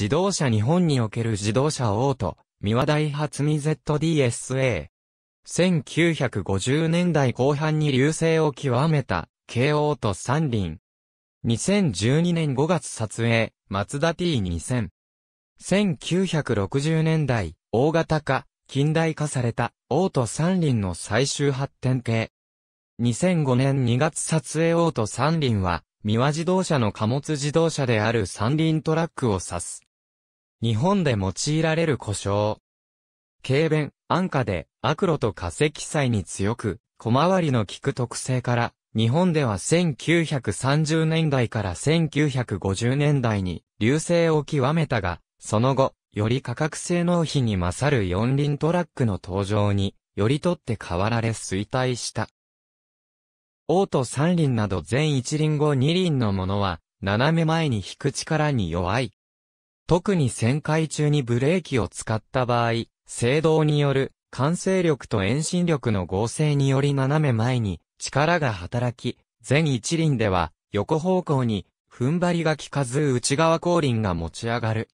自動車日本における自動車オート、ミワダイハツミ ZDSA。1950年代後半に隆盛を極めた、軽オート三輪。2012年5月撮影、マツダ T2000。1960年代、大型化、近代化された、オート三輪の最終発展形。2005年2月撮影オート三輪は、ミワ自動車の貨物自動車である三輪トラックを指す。日本で用いられる呼称。軽便、安価で、悪路と過積載に強く、小回りの利く特性から、日本では1930年代から1950年代に隆盛を極めたが、その後、より価格性能比に勝る四輪トラックの登場に、より取って代わられ衰退した。オート三輪など全一輪後二輪のものは、斜め前に引く力に弱い。特に旋回中にブレーキを使った場合、制動による、慣性力と遠心力の合成により斜め前に力が働き、全一輪では横方向に踏ん張りが効かず内側後輪が持ち上がる。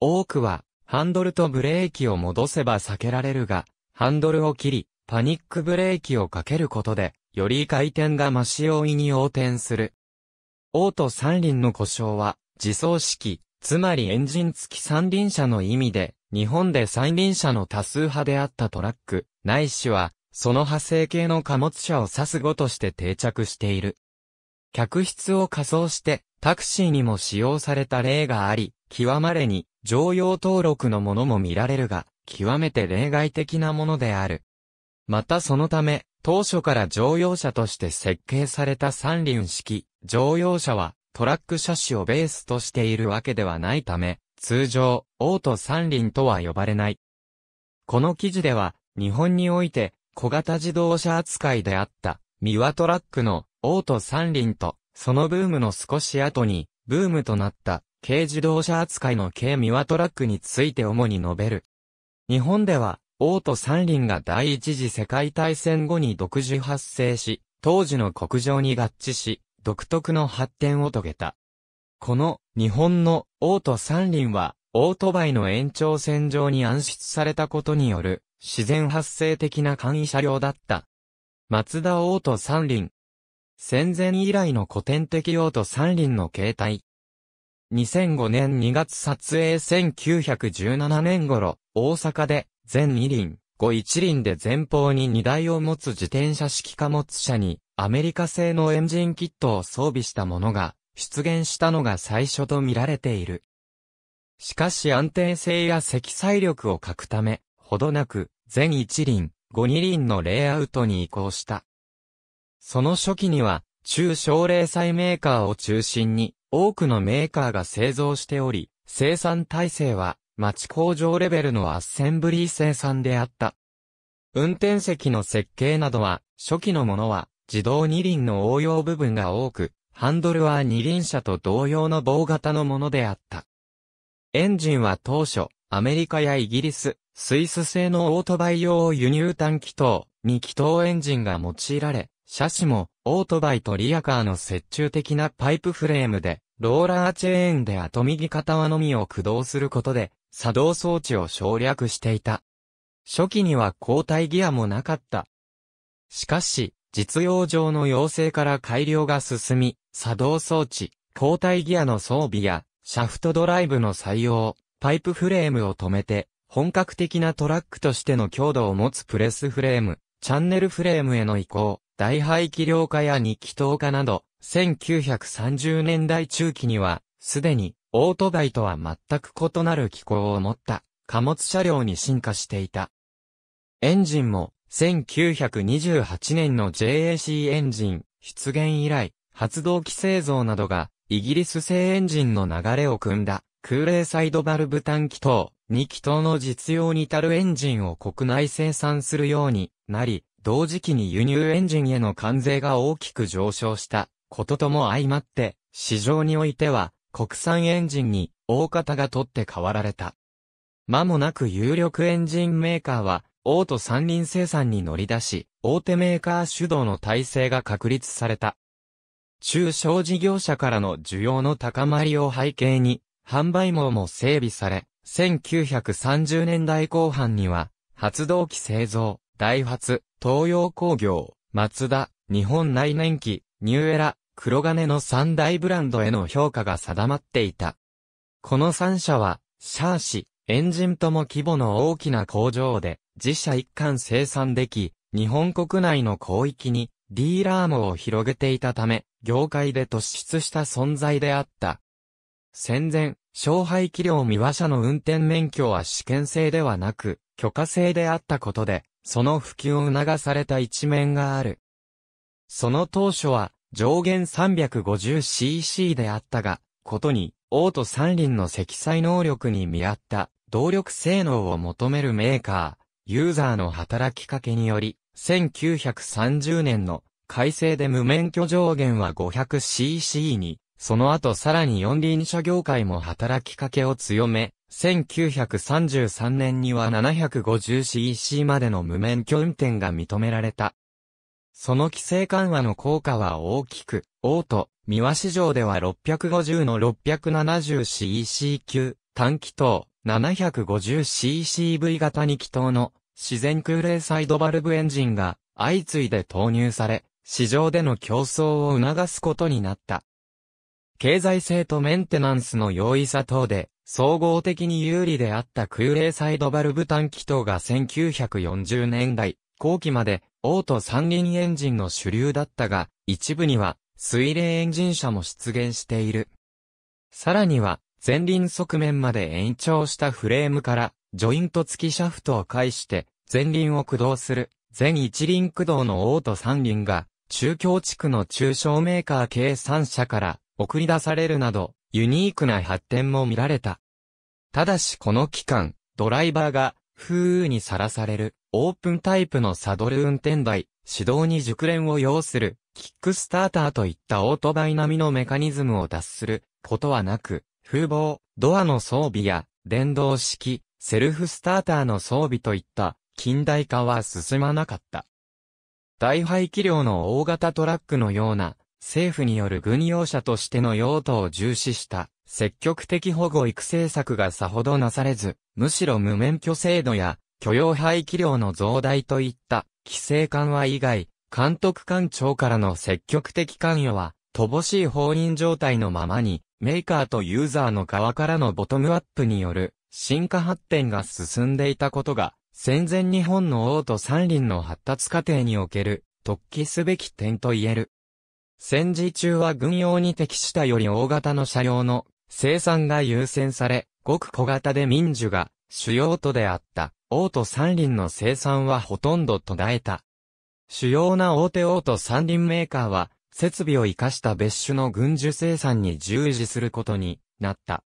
多くはハンドルとブレーキを戻せば避けられるが、ハンドルを切りパニックブレーキをかけることで、より回転が増し容易に横転する。オート三輪の呼称は自走式、つまりエンジン付き三輪車の意味で、日本で三輪車の多数派であったトラック、ないしは、その派生系の貨物車を指す語として定着している。客室を仮想して、タクシーにも使用された例があり、極まれに常用登録のものも見られるが、極めて例外的なものである。またそのため、当初から乗用車として設計された三輪式、乗用車は、トラック車種をベースとしているわけではないため、通常、オート三輪とは呼ばれない。この記事では、日本において、小型自動車扱いであった、ミワトラックのオート三輪と、そのブームの少し後に、ブームとなった、軽自動車扱いの軽ミワトラックについて主に述べる。日本では、オート三輪が第一次世界大戦後に独自発生し、当時の国情に合致し、独特の発展を遂げた。この日本のオート三輪はオートバイの延長線上に暗出されたことによる自然発生的な簡易車両だった。マツダオート三輪。戦前以来の古典的オート三輪の形態。2005年2月撮影1917年頃、大阪で全2輪、後1輪で前方に荷台を持つ自転車式貨物車にアメリカ製のエンジンキットを装備したものが、出現したのが最初と見られている。しかし安定性や積載力を欠くため、ほどなく、全一輪、後二輪のレイアウトに移行した。その初期には、中小零細メーカーを中心に、多くのメーカーが製造しており、生産体制は、町工場レベルのアッセンブリー生産であった。運転席の設計などは、初期のものは、自動二輪の応用部分が多く、ハンドルは二輪車と同様の棒型のものであった。エンジンは当初、アメリカやイギリス、スイス製のオートバイ用輸入単気筒、2気筒エンジンが用いられ、車種もオートバイとリアカーの折衷的なパイプフレームで、ローラーチェーンで後右片輪のみを駆動することで、作動装置を省略していた。初期には後退ギアもなかった。しかし、実用上の要請から改良が進み、作動装置、後退ギアの装備や、シャフトドライブの採用、パイプフレームを止めて、本格的なトラックとしての強度を持つプレスフレーム、チャンネルフレームへの移行、大排気量化や2気筒化など、1930年代中期には、すでに、オートバイとは全く異なる機構を持った、貨物車両に進化していた。エンジンも、1928年の JAC エンジン出現以来、発動機製造などがイギリス製エンジンの流れを組んだ空冷サイドバルブ単気筒、2気筒の実用に足るエンジンを国内生産するようになり、同時期に輸入エンジンへの関税が大きく上昇したこととも相まって、市場においては国産エンジンに大方が取って代わられた。間もなく有力エンジンメーカーは、オート三輪生産に乗り出し、大手メーカー主導の体制が確立された。中小事業者からの需要の高まりを背景に、販売網も整備され、1930年代後半には、発動機製造、ダイハツ、東洋工業、マツダ、日本内燃機、ニューエラ、黒金の3大ブランドへの評価が定まっていた。この3社は、シャーシ、エンジンとも規模の大きな工場で、自社一貫生産でき、日本国内の広域に、ディーラー網を広げていたため、業界で突出した存在であった。戦前、勝敗器量三輪車の運転免許は試験制ではなく、許可制であったことで、その普及を促された一面がある。その当初は、上限 350cc であったが、ことに、オート三輪の積載能力に見合った、動力性能を求めるメーカー、ユーザーの働きかけにより、1930年の改正で無免許上限は 500cc に、その後さらに四輪車業界も働きかけを強め、1933年には 750cc までの無免許運転が認められた。その規制緩和の効果は大きく、オート、三輪市場では650の 670cc 級、単気筒、750cc V 型2気筒の自然空冷サイドバルブエンジンが相次いで投入され、市場での競争を促すことになった。経済性とメンテナンスの容易さ等で、総合的に有利であった空冷サイドバルブ単気筒が1940年代後期までオート三輪エンジンの主流だったが、一部には水冷エンジン車も出現している。さらには、前輪側面まで延長したフレームから、ジョイント付きシャフトを介して、前輪を駆動する、全一輪駆動のオート三輪が、中京地区の中小メーカー計3社から、送り出されるなど、ユニークな発展も見られた。ただしこの期間、ドライバーが、風雨にさらされる、オープンタイプのサドル運転台、指導に熟練を要する、キックスターターといったオートバイ並みのメカニズムを達することはなく、風防、ドアの装備や、電動式、セルフスターターの装備といった、近代化は進まなかった。大排気量の大型トラックのような、政府による軍用車としての用途を重視した積極的保護育成策がさほどなされず、むしろ無免許制度や許容排気量の増大といった規制緩和以外、監督官庁からの積極的関与は乏しい放任状態のままに、メーカーとユーザーの側からのボトムアップによる進化発展が進んでいたことが、戦前日本のオート三輪の発達過程における突起すべき点と言える。戦時中は軍用に適したより大型の車両の生産が優先され、ごく小型で民需が主要途であったオート三輪の生産はほとんど途絶えた。主要な大手オート三輪メーカーは設備を生かした別種の軍需生産に従事することになった。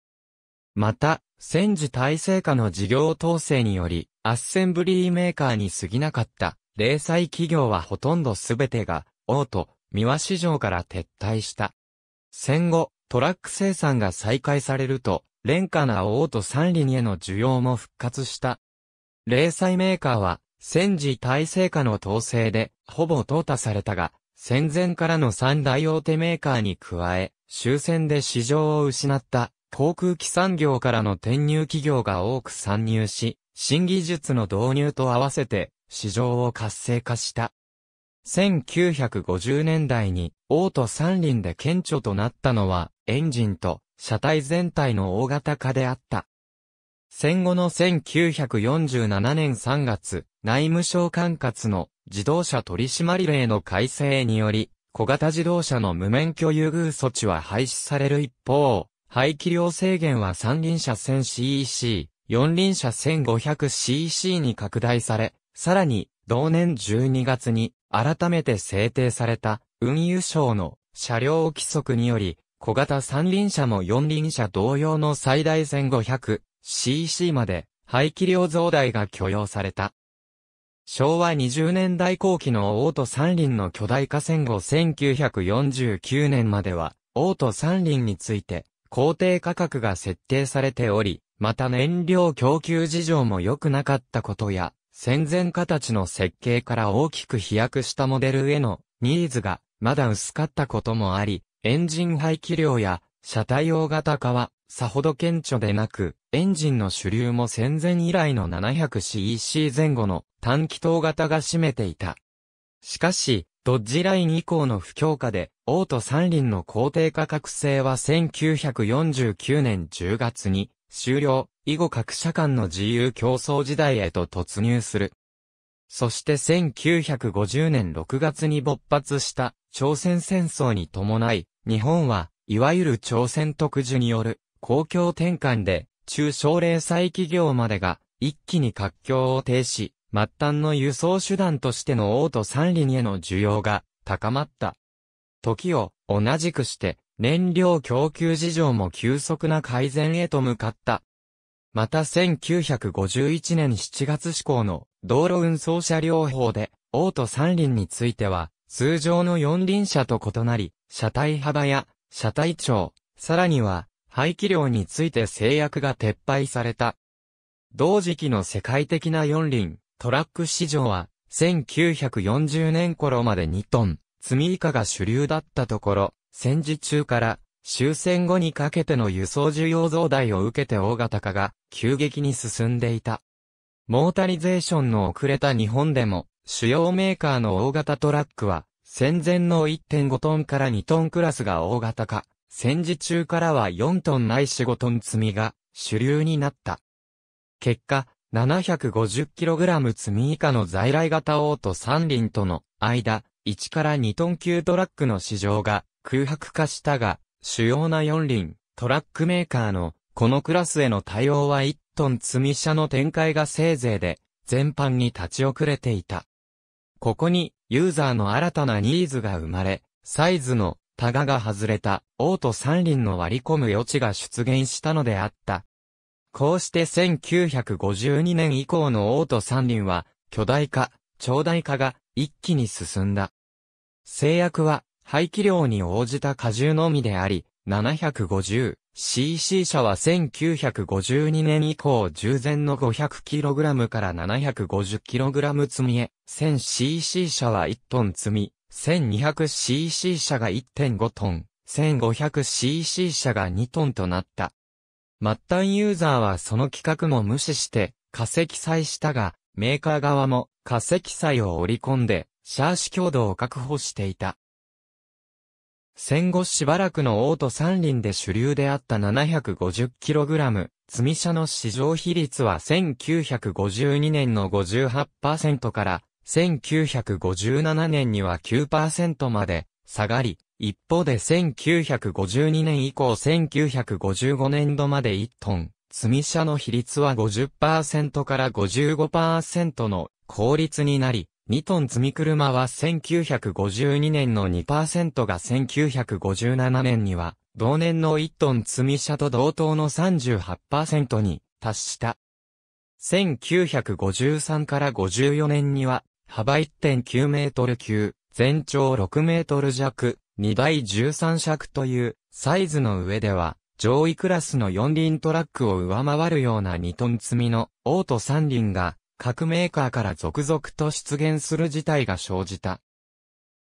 また、戦時体制下の事業統制によりアッセンブリーメーカーに過ぎなかった零細企業はほとんどすべてがオート、三輪市場から撤退した。戦後、トラック生産が再開されると、廉価なオート三輪への需要も復活した。零細メーカーは、戦時体制下の統制で、ほぼ淘汰されたが、戦前からの三大大手メーカーに加え、終戦で市場を失った、航空機産業からの転入企業が多く参入し、新技術の導入と合わせて、市場を活性化した。1950年代にオート三輪で顕著となったのはエンジンと車体全体の大型化であった。戦後の1947年3月、内務省管轄の自動車取締令の改正により、小型自動車の無免許優遇措置は廃止される一方、排気量制限は三輪車 1000cc、四輪車 1500cc に拡大され、さらに、同年12月に改めて制定された運輸省の車両規則により小型三輪車も四輪車同様の最大 1500cc まで排気量増大が許容された。昭和20年代後期のオート三輪の巨大化戦後1949年まではオート三輪について公定価格が設定されており、また燃料供給事情も良くなかったことや、戦前形の設計から大きく飛躍したモデルへのニーズがまだ薄かったこともあり、エンジン排気量や車体大型化はさほど顕著でなく、エンジンの主流も戦前以来の 700cc 前後の単気筒型が占めていた。しかし、ドッジライン以降の不況下で、オート三輪の公定価格制は1949年10月に終了、以後各社間の自由競争時代へと突入する。そして1950年6月に勃発した朝鮮戦争に伴い、日本はいわゆる朝鮮特需による公共転換で中小零細企業までが一気に活況を呈し、末端の輸送手段としてのオート三輪への需要が高まった。時を同じくして燃料供給事情も急速な改善へと向かった。また1951年7月施行の道路運送車両法でオート三輪については通常の四輪車と異なり、車体幅や車体長、さらには排気量について制約が撤廃された。同時期の世界的な四輪、トラック市場は1940年頃まで2トン、積み以下が主流だったところ、戦時中から終戦後にかけての輸送需要増大を受けて大型化が急激に進んでいた。モータリゼーションの遅れた日本でも、主要メーカーの大型トラックは、戦前の 1.5 トンから2トンクラスが大型化、戦時中からは4トンないし5トン積みが主流になった。結果、750kg 積み以下の在来型オート三輪との間、1から2トン級トラックの市場が空白化したが、主要な4輪、トラックメーカーのこのクラスへの対応は1トン積み車の展開がせいぜいで、全般に立ち遅れていた。ここに、ユーザーの新たなニーズが生まれ、サイズのタガが外れたオート三輪の割り込む余地が出現したのであった。こうして1952年以降のオート三輪は巨大化、長大化が一気に進んだ。制約は排気量に応じた荷重のみであり、750cc 車は1952年以降従前の 500kg から 750kg 積みへ、1000cc 車は1トン積み、1200cc 車が 1.5 トン、1500cc 車が2トンとなった。末端ユーザーはその規格も無視して、過積載したが、メーカー側も過積載を織り込んで、車種強度を確保していた。戦後しばらくのオート三輪で主流であった 750kg 積み車の市場比率は1952年の 58% から、1957年には 9% まで下がり、一方で1952年以降1955年度まで1トン、積み車の比率は 50% から 55% の高率になり、2トン積み車は1952年の 2% が1957年には、同年の1トン積み車と同等の 38% に達した。1953から54年には、幅 1.9 メートル級、全長6メートル弱。2台13尺というサイズの上では上位クラスの4輪トラックを上回るような2トン積みのオート3輪が各メーカーから続々と出現する事態が生じた。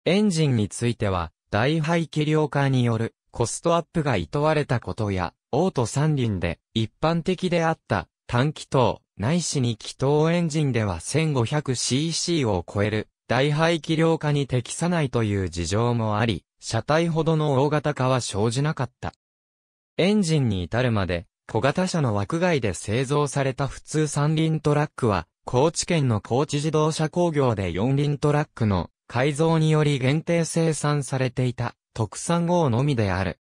エンジンについては大排気量化によるコストアップが厭われたことやオート3輪で一般的であった単気筒ないし2気筒エンジンでは 1500cc を超える大排気量化に適さないという事情もあり、車体ほどの大型化は生じなかった。エンジンに至るまで、小型車の枠外で製造された普通三輪トラックは、高知県の高知自動車工業で四輪トラックの改造により限定生産されていた特産号のみである。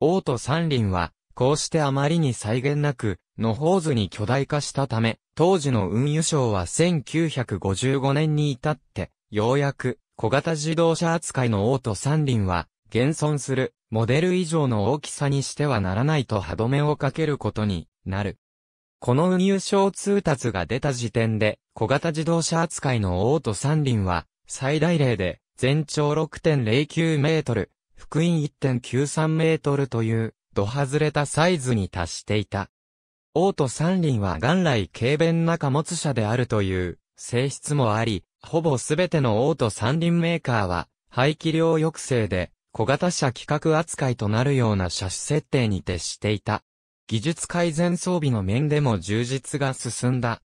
オート三輪は、こうしてあまりに際限なく、野放図に巨大化したため、当時の運輸省は1955年に至って、ようやく、小型自動車扱いのオート三輪は、現存するモデル以上の大きさにしてはならないと歯止めをかけることになる。この運輸省通達が出た時点で、小型自動車扱いのオート三輪は、最大例で、全長 6.09 メートル、幅員 1.93 メートルという、ど外れたサイズに達していた。オート三輪は元来軽便な貨物車であるという性質もあり、ほぼすべてのオート三輪メーカーは、排気量抑制で、小型車規格扱いとなるような車種設定に徹していた。技術改善装備の面でも充実が進んだ。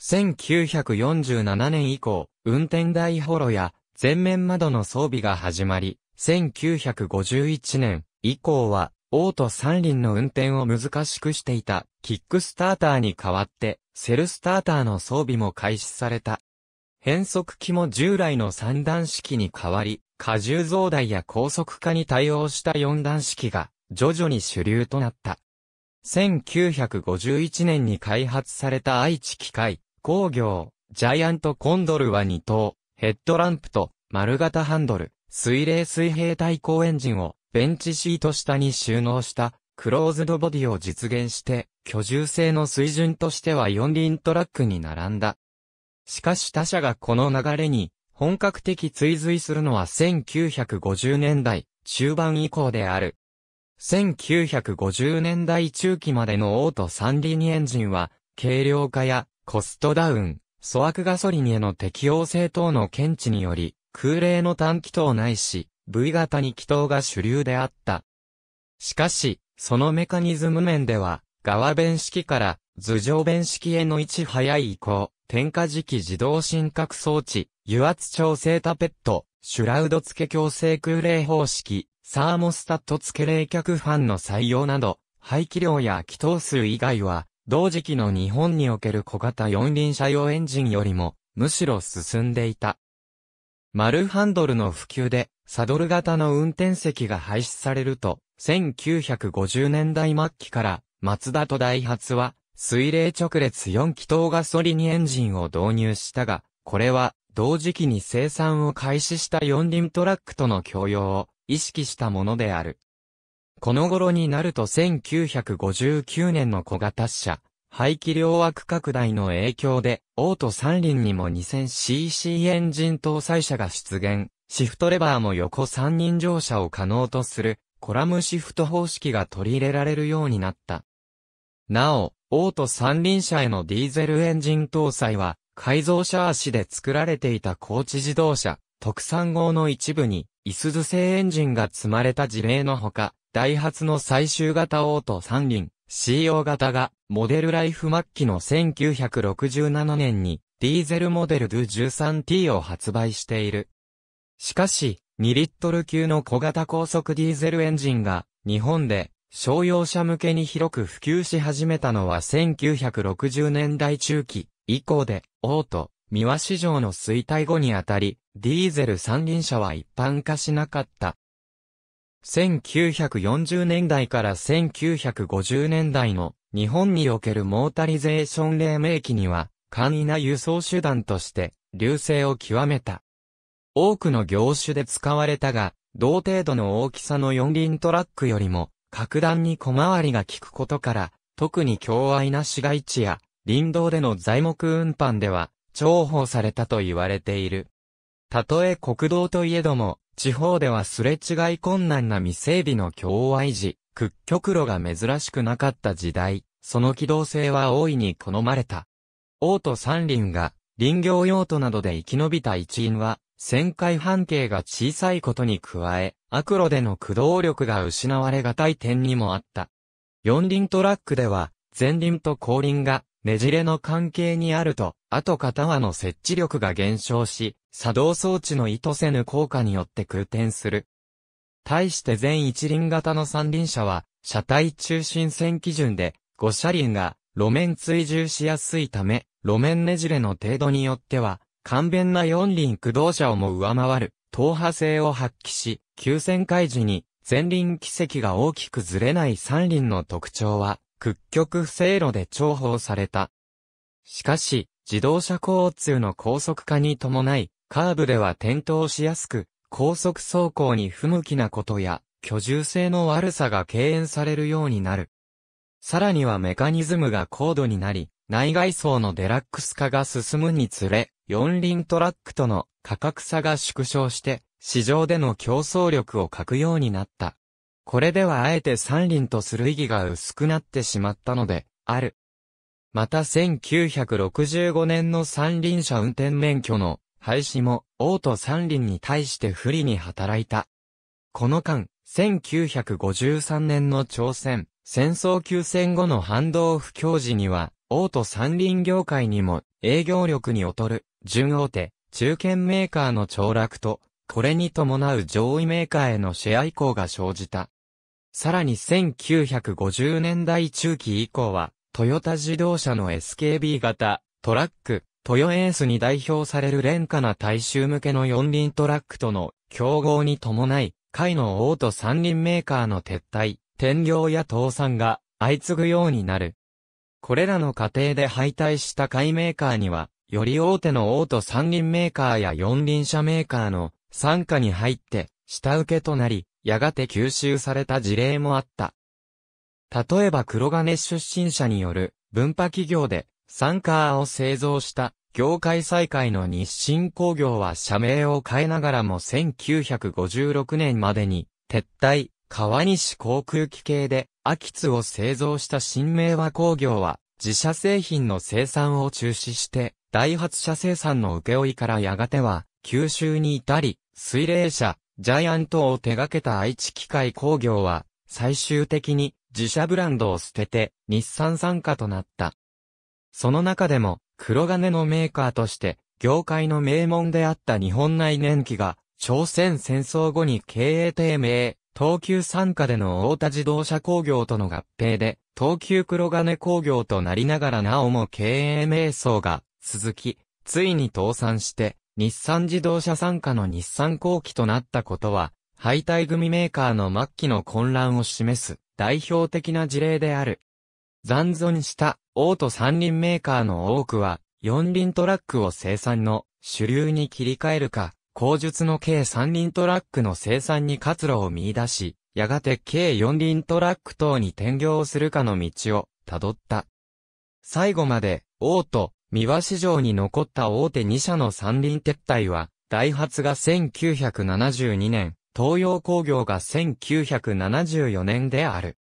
1947年以降、運転台ホロや前面窓の装備が始まり、1951年以降は、オート三輪の運転を難しくしていたキックスターターに代わって、セルスターターの装備も開始された。変速機も従来の3段式に変わり、荷重増大や高速化に対応した4段式が徐々に主流となった。1951年に開発された愛知機械工業ジャイアントコンドルは2灯、ヘッドランプと丸型ハンドル、水冷水平対向エンジンをベンチシート下に収納したクローズドボディを実現して、居住性の水準としては4輪トラックに並んだ。しかし他社がこの流れに本格的追随するのは1950年代中盤以降である。1950年代中期までのオート三輪エンジンは、軽量化やコストダウン、粗悪ガソリンへの適応性等の見地により、空冷の単気筒ないし、V 型2気筒が主流であった。しかし、そのメカニズム面では、側弁式から頭上弁式へのいち早い移行、点火時期自動振覚装置、油圧調整タペット、シュラウド付け強制空冷方式、サーモスタット付け冷却ファンの採用など、排気量や気筒数以外は、同時期の日本における小型4輪車用エンジンよりも、むしろ進んでいた。丸ハンドルの普及で、サドル型の運転席が廃止されると、1950年代末期から、マツダとダイハツは、水冷直列4気筒ガソリンエンジンを導入したが、これは、同時期に生産を開始した4輪トラックとの共用を意識したものである。この頃になると1959年の小型車、排気量悪拡大の影響で、オート三輪にも 2000cc エンジン搭載車が出現、シフトレバーも横3人乗車を可能とする、コラムシフト方式が取り入れられるようになった。なお、オート三輪車へのディーゼルエンジン搭載は、改造車足で作られていた高知自動車、特産号の一部に、いすゞ製エンジンが積まれた事例のほか、ダイハツの最終型オート三輪、CO 型が、モデルライフ末期の1967年に、ディーゼルモデル DO13T を発売している。しかし、2リットル級の小型高速ディーゼルエンジンが、日本で、商用車向けに広く普及し始めたのは1960年代中期以降で、オート、三輪市場の衰退後にあたり、ディーゼル三輪車は一般化しなかった。1940年代から1950年代の日本におけるモータリゼーション黎明期には、簡易な輸送手段として、隆盛を極めた。多くの業種で使われたが、同程度の大きさの4輪トラックよりも、格段に小回りが利くことから、特に強愛な市街地や、林道での材木運搬では、重宝されたと言われている。たとえ国道といえども、地方ではすれ違い困難な未整備の強愛時、屈曲路が珍しくなかった時代、その機動性は大いに好まれた。オート三輪が、林業用途などで生き延びた一因は、旋回半径が小さいことに加え、悪路での駆動力が失われがたい点にもあった。四輪トラックでは、前輪と後輪がねじれの関係にあると、後片輪の接地力が減少し、作動装置の意図せぬ効果によって空転する。対して全一輪型の三輪車は、車体中心線基準で、5車輪が路面追従しやすいため、路面ねじれの程度によっては、簡便な四輪駆動車をも上回る、踏破性を発揮し、急旋回時に、前輪軌跡が大きくずれない三輪の特徴は、屈曲不整路で重宝された。しかし、自動車交通の高速化に伴い、カーブでは転倒しやすく、高速走行に不向きなことや、居住性の悪さが敬遠されるようになる。さらにはメカニズムが高度になり、内外装のデラックス化が進むにつれ、四輪トラックとの価格差が縮小して、市場での競争力を欠くようになった。これではあえて三輪とする意義が薄くなってしまったので、ある。また1965年の三輪車運転免許の廃止も、オート三輪に対して不利に働いた。この間、1953年の朝鮮、戦争休戦後の反動不況時には、大手山林業界にも営業力に劣る、準大手、中堅メーカーの凋落と、これに伴う上位メーカーへのシェア移行が生じた。さらに1950年代中期以降は、トヨタ自動車の SKB 型、トラック、トヨエースに代表される廉価な大衆向けの四輪トラックとの競合に伴い、下位の大手三輪メーカーの撤退、転業や倒産が相次ぐようになる。これらの過程で敗退した下位メーカーには、より大手の大手三輪メーカーや四輪車メーカーの傘下に入って下請けとなり、やがて吸収された事例もあった。例えば黒金出身者による分派企業で、サンカーを製造した業界最下位の日進工業は社名を変えながらも1956年までに撤退、川西航空機系でアキツを製造した新明和工業は自社製品の生産を中止して第8社生産の請負からやがては吸収に至り、水冷車、ジャイアントを手掛けた愛知機械工業は最終的に自社ブランドを捨てて日産傘下となった。その中でも、黒金のメーカーとして、業界の名門であった日本内燃機が、朝鮮戦争後に経営低迷、東急傘下での太田自動車工業との合併で、東急黒金工業となりながらなおも経営迷走が続き、ついに倒産して、日産自動車傘下の日産工機となったことは、敗退組メーカーの末期の混乱を示す代表的な事例である。残存した大手三輪メーカーの多くは四輪トラックを生産の主流に切り替えるか、後述の計三輪トラックの生産に活路を見出し、やがて計四輪トラック等に転業するかの道を辿った。最後まで大手、三輪市場に残った大手2社の三輪撤退は、ダイハツが1972年、東洋工業が1974年である。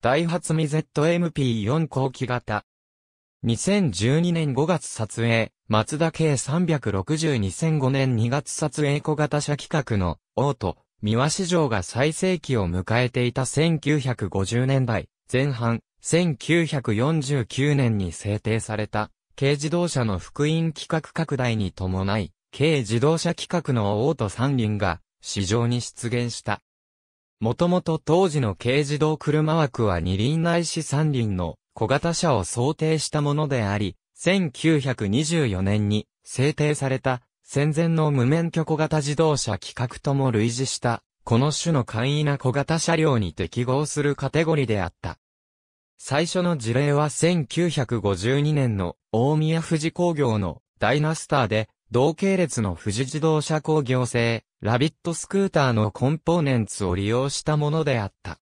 ダイハツミ ZMP4 後期型。2012年5月撮影、マツダ K3602005 年2月撮影小型車規格の、大手、三輪市場が最盛期を迎えていた1950年代前半、1949年に制定された、軽自動車の福音規格拡大に伴い、軽自動車規格の大手三輪が、市場に出現した。もともと当時の軽自動車枠は二輪ないし三輪の小型車を想定したものであり、1924年に制定された戦前の無免許小型自動車規格とも類似した、この種の簡易な小型車両に適合するカテゴリであった。最初の事例は1952年の大宮富士工業のダイナスターで、同系列の富士自動車工業製、ラビットスクーターのコンポーネンツを利用したものであった。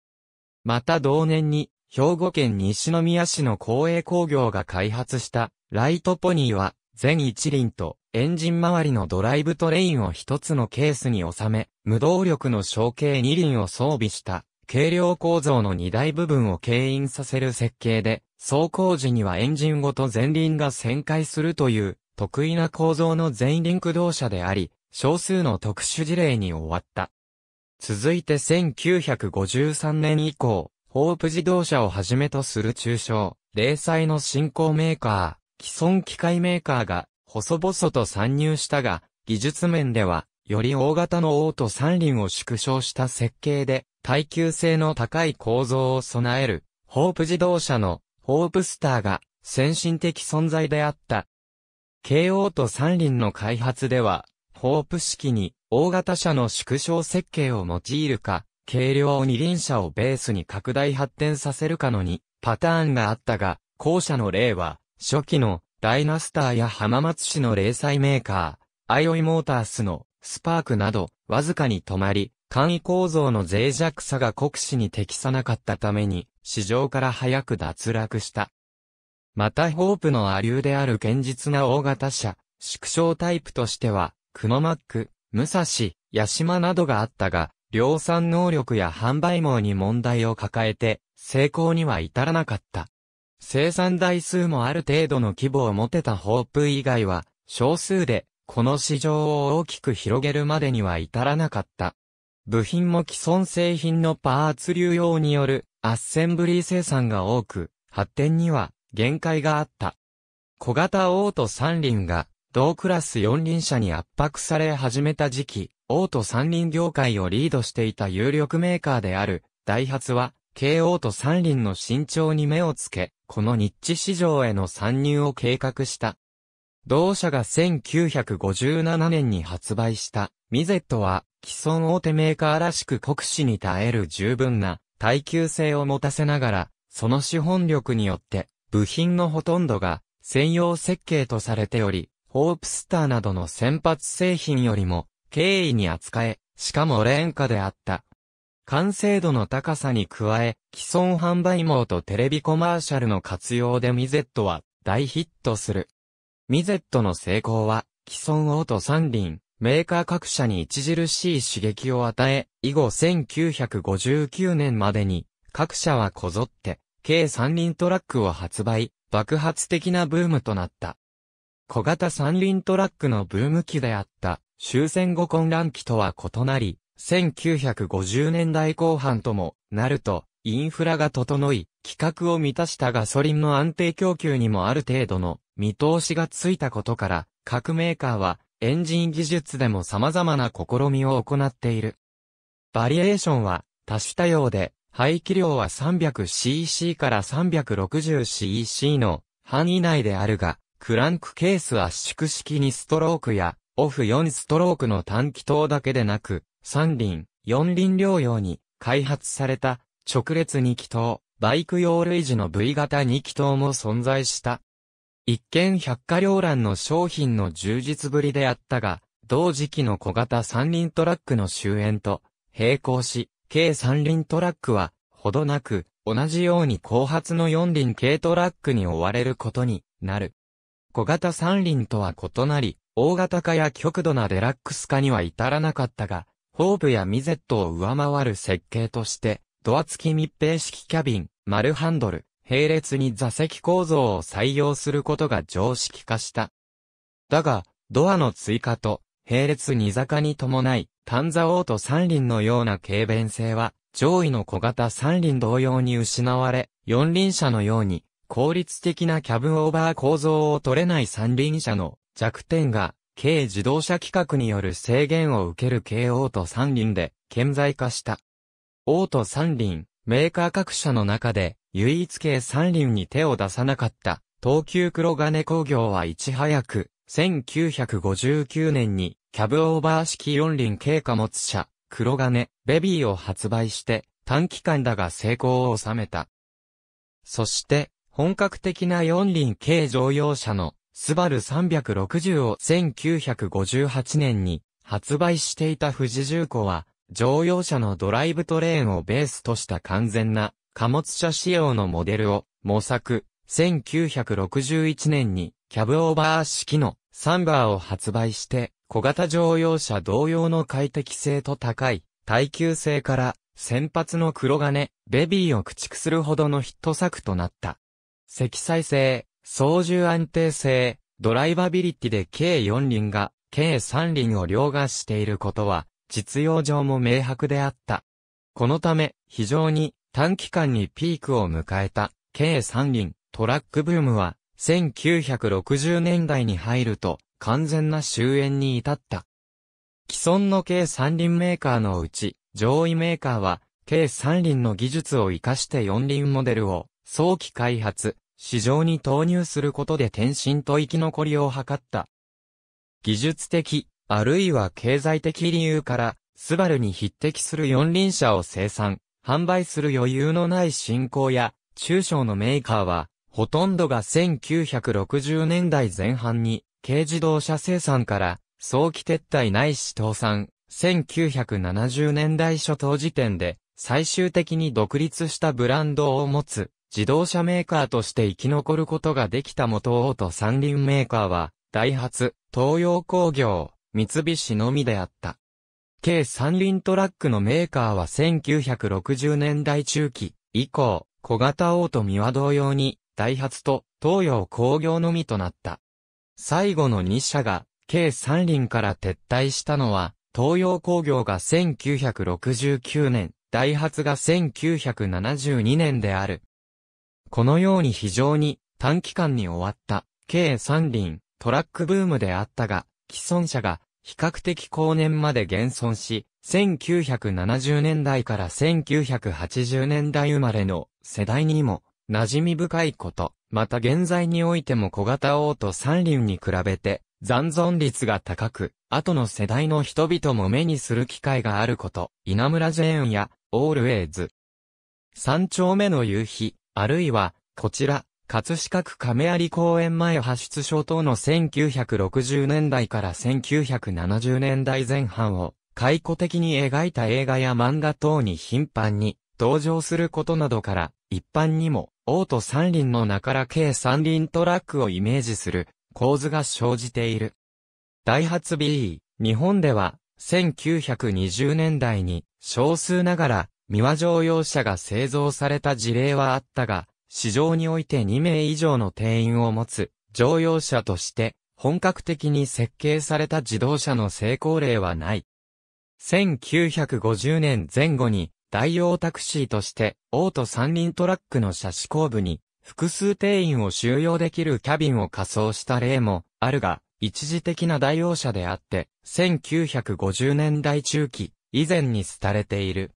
また同年に、兵庫県西宮市の光栄工業が開発した、ライトポニーは、全一輪とエンジン周りのドライブトレインを一つのケースに収め、無動力の小径二輪を装備した、軽量構造の荷台部分を牽引させる設計で、走行時にはエンジンごと前輪が旋回するという、特異な構造の全輪駆動車であり、少数の特殊事例に終わった。続いて1953年以降、ホープ自動車をはじめとする中小、零細の新興メーカー、既存機械メーカーが、細々と参入したが、技術面では、より大型の大手三輪を縮小した設計で、耐久性の高い構造を備える、ホープ自動車の、ホープスターが、先進的存在であった。軽大手三輪の開発では、ホープ式に大型車の縮小設計を用いるか、軽量二輪車をベースに拡大発展させるかの2パターンがあったが、後者の例は、初期のダイナスターや浜松市の零細メーカー、アイオイモータースのスパークなど、わずかに止まり、簡易構造の脆弱さが酷使に適さなかったために、市場から早く脱落した。またホープの亜流である堅実な大型車、縮小タイプとしては、クノマック、武蔵、ヤシマなどがあったが、量産能力や販売網に問題を抱えて、成功には至らなかった。生産台数もある程度の規模を持てたホープ以外は、少数で、この市場を大きく広げるまでには至らなかった。部品も既存製品のパーツ流用による、アッセンブリー生産が多く、発展には限界があった。小型オート三輪が同クラス四輪車に圧迫され始めた時期、オート三輪業界をリードしていた有力メーカーであるダイハツは、軽オート三輪の伸長に目をつけ、このニッチ市場への参入を計画した。同社が1957年に発売したミゼットは、既存大手メーカーらしく酷使に耐える十分な耐久性を持たせながら、その資本力によって、部品のほとんどが専用設計とされており、ホープスターなどの先発製品よりも、軽易に扱え、しかも廉価であった。完成度の高さに加え、既存販売網とテレビコマーシャルの活用でミゼットは大ヒットする。ミゼットの成功は、既存オート三輪、メーカー各社に著しい刺激を与え、以後1959年までに、各社はこぞって、軽三輪トラックを発売、爆発的なブームとなった。小型三輪トラックのブーム期であった、終戦後混乱期とは異なり、1950年代後半ともなると、インフラが整い、規格を満たしたガソリンの安定供給にもある程度の見通しがついたことから、各メーカーは、エンジン技術でも様々な試みを行っている。バリエーションは多種多様で、排気量は 300cc から 360cc の範囲内であるが、クランクケース圧縮式2ストロークやオフ4ストロークの単気筒だけでなく、3輪、4輪両用に開発された直列2気筒、バイク用類似の V 型2気筒も存在した。一見百花繚乱の商品の充実ぶりであったが、同時期の小型三輪トラックの終焉と並行し、軽三輪トラックは、ほどなく、同じように後発の四輪軽トラックに追われることになる。小型三輪とは異なり、大型化や極度なデラックス化には至らなかったが、ホープやミゼットを上回る設計として、ドア付き密閉式キャビン、丸ハンドル、並列に座席構造を採用することが常識化した。だが、ドアの追加と、並列2坂に伴い、単座オート三輪のような軽便性は、上位の小型三輪同様に失われ、四輪車のように、効率的なキャブオーバー構造を取れない三輪車の弱点が、軽自動車規格による制限を受ける軽オート三輪で、顕在化した。オート三輪、メーカー各社の中で、唯一軽三輪に手を出さなかった、東急黒金工業はいち早く、1959年に、キャブオーバー式4輪軽貨物車、黒金、ベビーを発売して、短期間だが成功を収めた。そして、本格的な4輪軽乗用車の、スバル360を1958年に、発売していた富士重工は、乗用車のドライブトレーンをベースとした完全な、貨物車仕様のモデルを模索、1961年にキャブオーバー式のサンバーを発売して、小型乗用車同様の快適性と高い耐久性から先発の黒金、ベビーを駆逐するほどのヒット作となった。積載性、操縦安定性、ドライバビリティで軽4輪が軽3輪を凌駕していることは実用上も明白であった。このため非常に短期間にピークを迎えた、軽三輪、トラックブームは、1960年代に入ると、完全な終焉に至った。既存の軽三輪メーカーのうち、上位メーカーは、軽三輪の技術を活かして四輪モデルを、早期開発、市場に投入することで転身と生き残りを図った。技術的、あるいは経済的理由から、スバルに匹敵する四輪車を生産。販売する余裕のない新興や中小のメーカーは、ほとんどが1960年代前半に軽自動車生産から早期撤退ないし倒産、1970年代初頭時点で最終的に独立したブランドを持つ自動車メーカーとして生き残ることができた元オート三輪メーカーは、ダイハツ、東洋工業、三菱のみであった。軽三輪トラックのメーカーは1960年代中期以降、小型オートミは同様に、ダイハツと東洋工業のみとなった。最後の2社が、軽三輪から撤退したのは、東洋工業が1969年、ダイハツが1972年である。このように非常に短期間に終わった軽三輪トラックブームであったが、既存車が比較的後年まで現存し、1970年代から1980年代生まれの世代にも馴染み深いこと、また現在においても小型オート三輪に比べて残存率が高く、後の世代の人々も目にする機会があること、稲村ジェーンやオールウェイズ、三丁目の夕日、あるいはこちら、葛飾区亀有公園前派出所等の1960年代から1970年代前半を回顧的に描いた映画や漫画等に頻繁に登場することなどから一般にもオート三輪の名から軽三輪トラックをイメージする構図が生じている。ダイハツ BE、日本では1920年代に少数ながらミワ乗用車が製造された事例はあったが、市場において2名以上の定員を持つ乗用車として本格的に設計された自動車の成功例はない。1950年前後に代用タクシーとしてオート三輪トラックの車種後部に複数定員を収容できるキャビンを仮装した例もあるが、一時的な代用車であって1950年代中期以前に廃れている。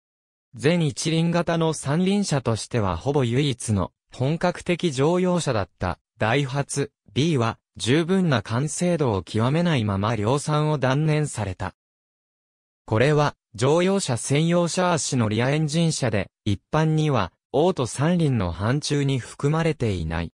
全一輪型の三輪車としてはほぼ唯一の本格的乗用車だったダイハツ B は十分な完成度を極めないまま量産を断念された。これは乗用車専用シャーシのリアエンジン車で一般にはオート三輪の範疇に含まれていない。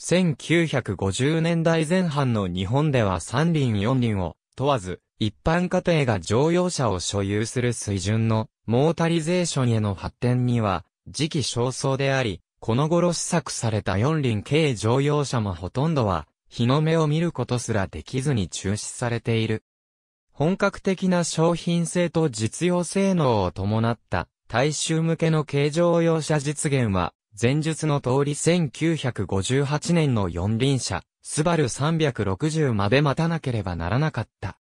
1950年代前半の日本では三輪四輪を問わず一般家庭が乗用車を所有する水準のモータリゼーションへの発展には時期尚早であり、この頃試作された四輪軽乗用車もほとんどは、日の目を見ることすらできずに中止されている。本格的な商品性と実用性能を伴った大衆向けの軽乗用車実現は、前述の通り1958年の四輪車、スバル360まで待たなければならなかった。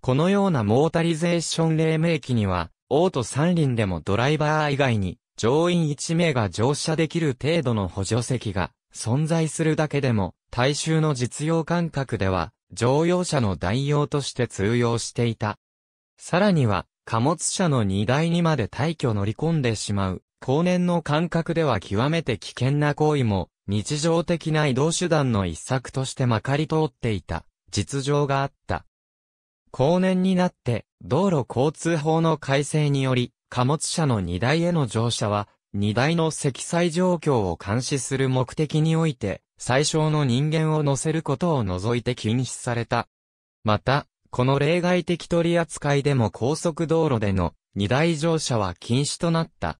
このようなモータリゼーション黎明期には、オート三輪でもドライバー以外に乗員1名が乗車できる程度の補助席が存在するだけでも大衆の実用感覚では乗用車の代用として通用していた。さらには貨物車の荷台にまで大挙乗り込んでしまう後年の感覚では極めて危険な行為も日常的な移動手段の一策としてまかり通っていた実情があった。後年になって、道路交通法の改正により、貨物車の荷台への乗車は、荷台の積載状況を監視する目的において、最小の人間を乗せることを除いて禁止された。また、この例外的取り扱いでも高速道路での荷台乗車は禁止となった。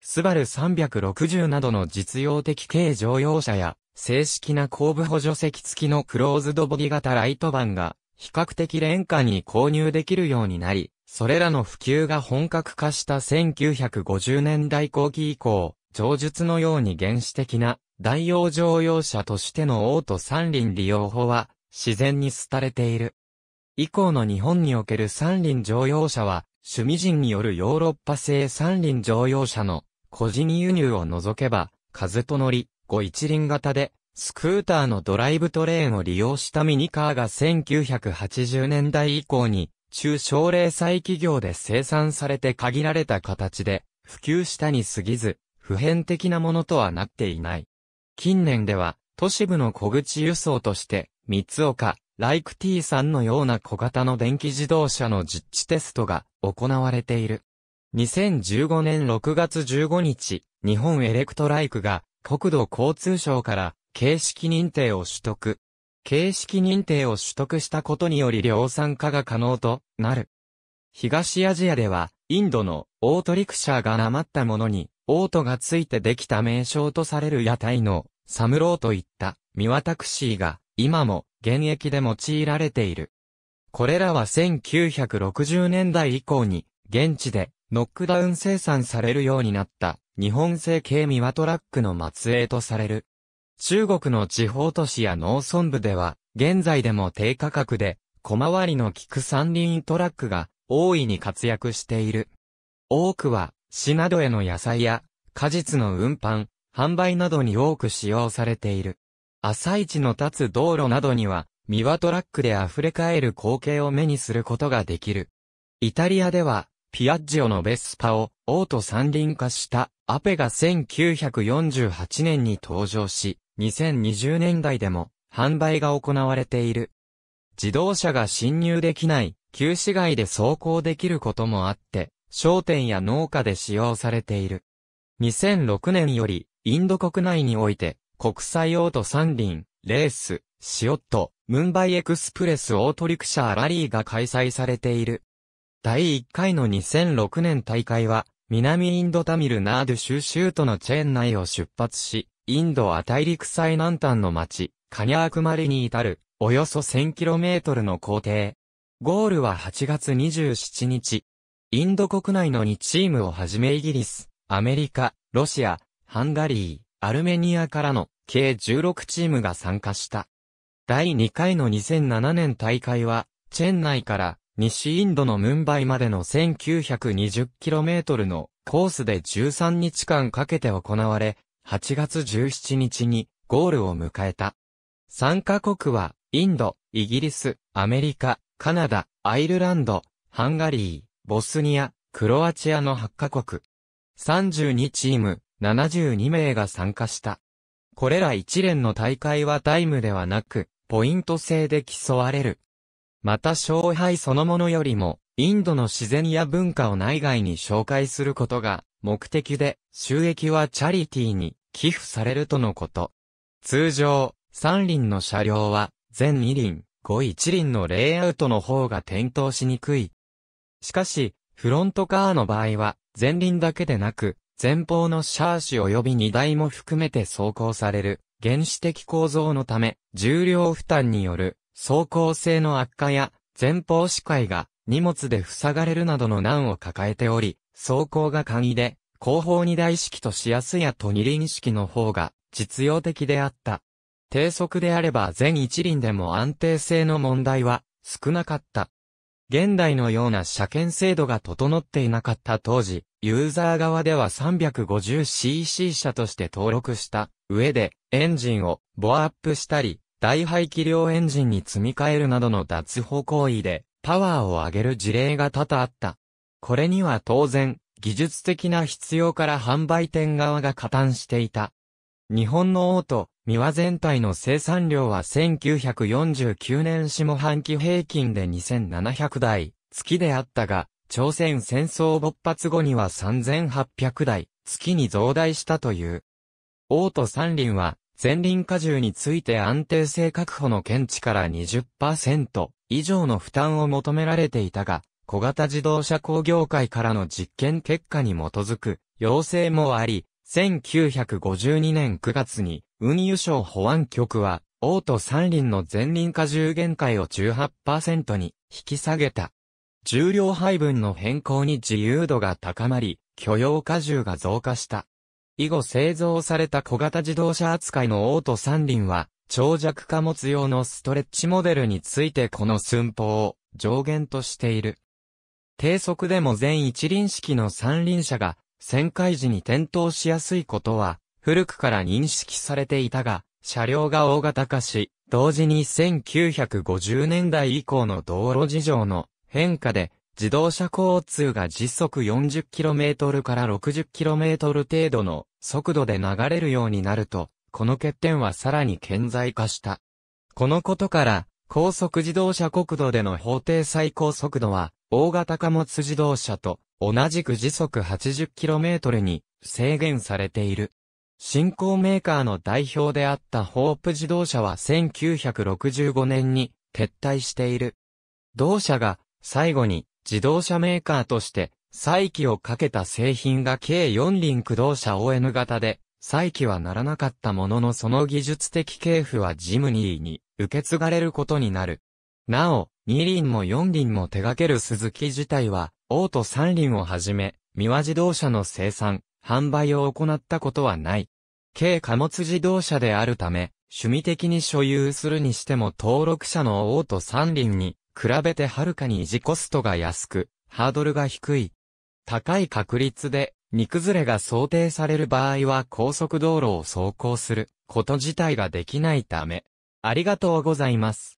スバル360などの実用的軽乗用車や、正式な後部補助席付きのクローズドボディ型ライトバンが、比較的廉価に購入できるようになり、それらの普及が本格化した1950年代後期以降、上述のように原始的な代用乗用車としてのオート三輪利用法は自然に廃れている。以降の日本における三輪乗用車は、趣味人によるヨーロッパ製三輪乗用車の個人輸入を除けば、風と乗り、5一輪型で、スクーターのドライブトレーンを利用したミニカーが1980年代以降に中小零細企業で生産されて限られた形で普及したに過ぎず普遍的なものとはなっていない。近年では都市部の小口輸送として三岡、ライク T さんのような小型の電気自動車の実地テストが行われている。2015年6月15日、日本エレクトライクが国土交通省から形式認定を取得。形式認定を取得したことにより量産化が可能となる。東アジアでは、インドのオートリクシャーがなまったものに、オートがついてできた名称とされる屋台のサムローといったミワタクシーが今も現役で用いられている。これらは1960年代以降に現地でノックダウン生産されるようになった日本製軽ミワトラックの末裔とされる。中国の地方都市や農村部では、現在でも低価格で、小回りの利く三輪トラックが、大いに活躍している。多くは、市などへの野菜や果実の運搬、販売などに多く使用されている。朝市の立つ道路などには、三輪トラックで溢れかえる光景を目にすることができる。イタリアでは、ピアッジオのベスパをオート三輪化したアペが1948年に登場し、2020年代でも販売が行われている。自動車が進入できない旧市街で走行できることもあって、商店や農家で使用されている。2006年よりインド国内において国際オート三輪、レース、シオット、ムンバイエクスプレスオートリクシャーラリーが開催されている。第1回の2006年大会は、南インドタミルナード州都のチェンナイを出発し、インドは大陸最南端の町、カニャークマリに至る、およそ 1000km の行程。ゴールは8月27日。インド国内の2チームをはじめイギリス、アメリカ、ロシア、ハンガリー、アルメニアからの計16チームが参加した。第2回の2007年大会は、チェンナイから西インドのムンバイまでの 1920km のコースで13日間かけて行われ、8月17日にゴールを迎えた。参加国は、インド、イギリス、アメリカ、カナダ、アイルランド、ハンガリー、ボスニア、クロアチアの8カ国。32チーム、72名が参加した。これら一連の大会はタイムではなく、ポイント制で競われる。また勝敗そのものよりも、インドの自然や文化を内外に紹介することが目的で、収益はチャリティーに寄付されるとのこと。通常、3輪の車両は、前2輪、後1輪のレイアウトの方が点灯しにくい。しかし、フロントカーの場合は、前輪だけでなく、前方のシャーシ及び荷台も含めて走行される、原始的構造のため、重量負担による、走行性の悪化や、前方視界が、荷物で塞がれるなどの難を抱えており、走行が簡易で、後方荷台式とシアスやと二輪式の方が、実用的であった。低速であれば全一輪でも安定性の問題は少なかった。現代のような車検制度が整っていなかった当時、ユーザー側では 350cc 車として登録した上でエンジンをボアアップしたり、大排気量エンジンに積み替えるなどの脱法行為でパワーを上げる事例が多々あった。これには当然、技術的な必要から販売店側が加担していた。日本のオート、三輪全体の生産量は1949年下半期平均で2700台、月であったが、朝鮮戦争勃発後には3800台、月に増大したという。オート三輪は、前輪荷重について安定性確保の見地から 20% 以上の負担を求められていたが、小型自動車工業界からの実験結果に基づく要請もあり、1952年9月に運輸省保安局はオート三輪の前輪荷重限界を 18% に引き下げた。重量配分の変更に自由度が高まり、許容荷重が増加した。以後製造された小型自動車扱いのオート三輪は、長尺貨物用のストレッチモデルについてこの寸法を上限としている。低速でも全一輪式の三輪車が、旋回時に転倒しやすいことは古くから認識されていたが、車両が大型化し、同時に1950年代以降の道路事情の変化で自動車交通が時速 40km から 60km 程度の速度で流れるようになると、この欠点はさらに顕在化した。このことから、高速自動車国土での法定最高速度は大型貨物自動車と同じく時速 80km に制限されている。新興メーカーの代表であったホープ自動車は1965年に撤退している。同社が最後に自動車メーカーとして再起をかけた製品が計4輪駆動車 ON 型で再起はならなかったものの、その技術的系譜はジムニーに受け継がれることになる。なお、2輪も4輪も手掛けるスズキ自体は、オート3輪をはじめ、三輪自動車の生産、販売を行ったことはない。軽貨物自動車であるため、趣味的に所有するにしても登録者のオート3輪に比べてはるかに維持コストが安く、ハードルが低い。高い確率で荷崩れが想定される場合は高速道路を走行すること自体ができないため。ありがとうございます。